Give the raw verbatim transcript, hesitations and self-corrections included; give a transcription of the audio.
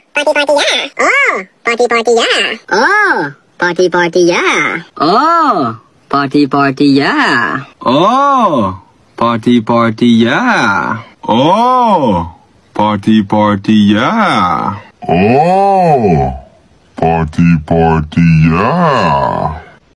party party yeah. Oh, party party yeah. Oh, party party yeah. Oh, party party yeah. Oh, party party yeah. Oh, party party yeah. Oh, party party yeah.